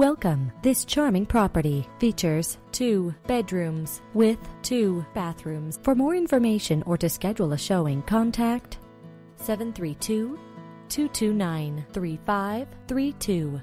Welcome. This charming property features 2 bedrooms with 2 bathrooms. For more information or to schedule a showing, contact 732-229-3532.